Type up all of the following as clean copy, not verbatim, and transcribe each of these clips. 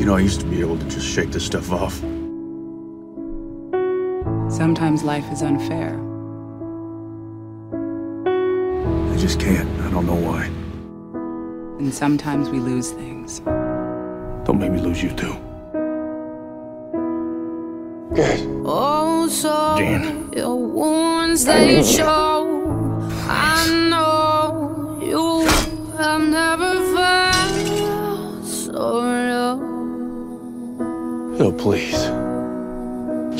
You know, I used to be able to just shake this stuff off. Sometimes life is unfair. I just can't. I don't know why. And sometimes we lose things. Don't make me lose you, too. Good. Oh, so Dean. The wounds they show. I know you have never felt so low. No, please.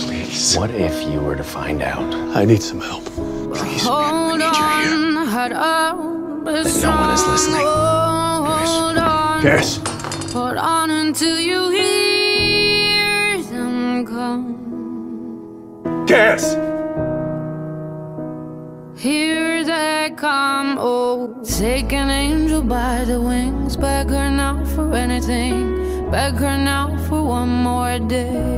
Please. What if you were to find out? I need some help. Please, man, I need you here. But no one is listening. Cass. Hold on until you hear them come. Cass. Here they come. Oh, take an angel by the wings. Beg her now for anything. Beg her now for one more day.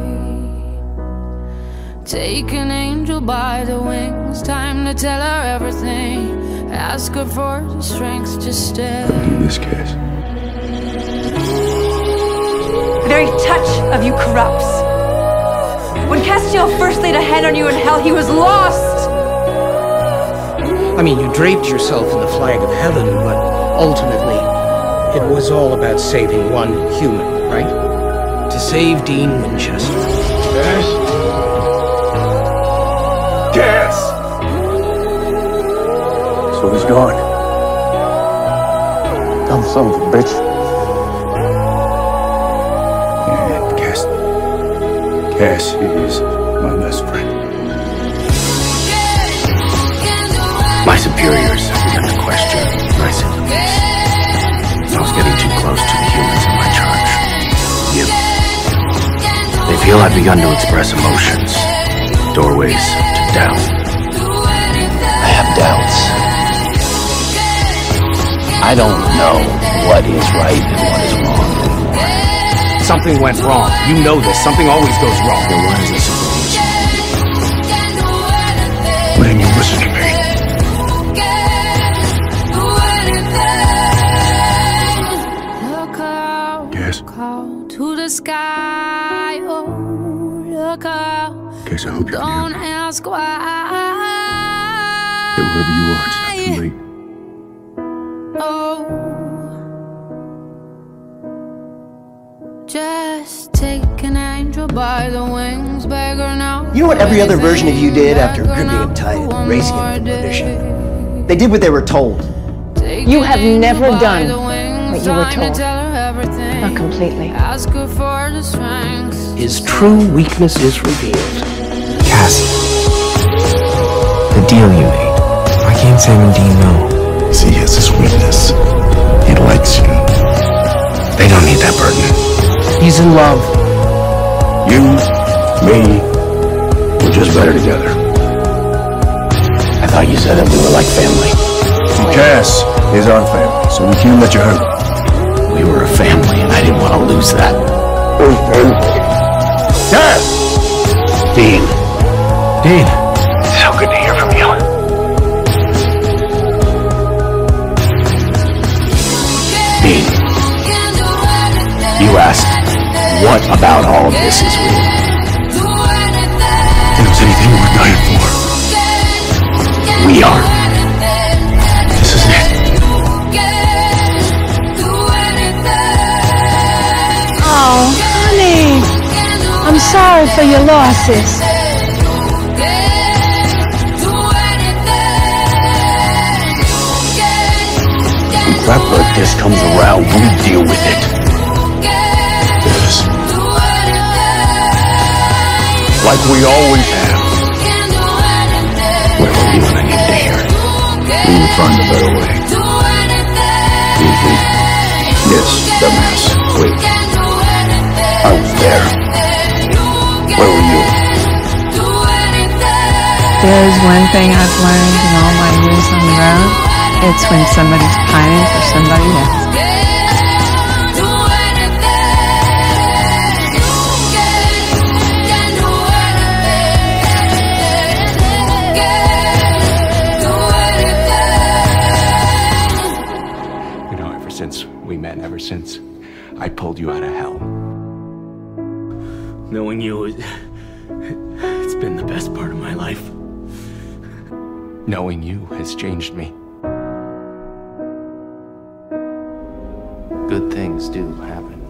Take an angel by the wings. Time to tell her everything. Ask her for the strength to stay. Don't do this, Cass. The very touch of you corrupts. When Castiel first laid a hand on you in hell, he was lost. I mean, you draped yourself in the flag of heaven, but ultimately, it was all about saving one human, right? To save Dean Winchester. Yes. Yes! So he's gone. Dumb son of a bitch. Yeah, Cass. Cass, he is my best friend. My superiors have begun to question my sentiments. I was getting too close to the humans in my charge. You. They feel I've begun to express emotions. Doorways. Down. I have doubts. I don't know what is right and what is wrong anymore. Something went wrong. You know this. Something always goes wrong. Then why is there something always wrong? Why didn't you listen to me? Yes. Call to the sky. Oh, look up. I hope you don't ask why. Yeah, wherever you are, it's not too late. Oh, just take an angel by the wings, beg her now. You know what every other version of you did after cribbing and tying and racing in the audition? They did what they were told. You have never done what you were told. Not completely. Ask her for the strength. His true weakness is revealed. The deal you made. Why can't Sam and Dean know? Because he has his weakness. He likes you. They don't need that burden. He's in love. You, me, we're just better together. I thought you said that we were like family. Cass is our family, so we can't let you hurt him. We were a family, and I didn't want to lose that. Cass! Dean. Dean. So good to hear from you. Dean. You asked, what about all of this is real? If there's anything we're dying for, we are. This is it. Oh, honey. I'm sorry for your losses. Whatever this comes around, we deal with it. Yes. Like we always have. Where were you when I came to here? We were trying to better way. Mm-hmm. Yes, that mass. Wait. I was there. Where were you? There's one thing I've learned in all my years on the road. It's when somebody's pining for somebody else. You know, ever since we met, ever since I pulled you out of hell. Knowing you, it's been the best part of my life. Knowing you has changed me. Good things do happen.